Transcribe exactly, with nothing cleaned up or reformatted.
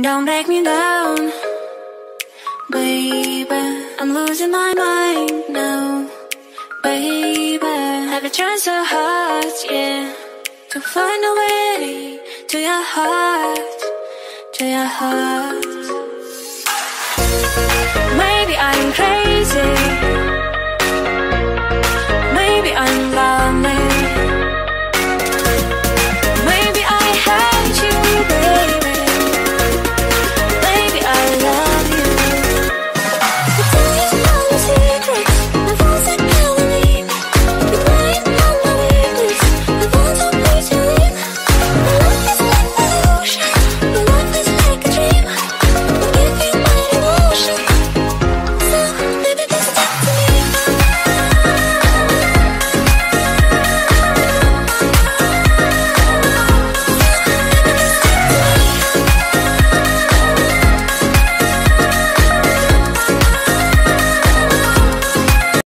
Don't break me down, baby. I'm losing my mind now, baby. I've tried so hard, yeah, to find a way to your heart, to your heart. Maybe I'm crazy.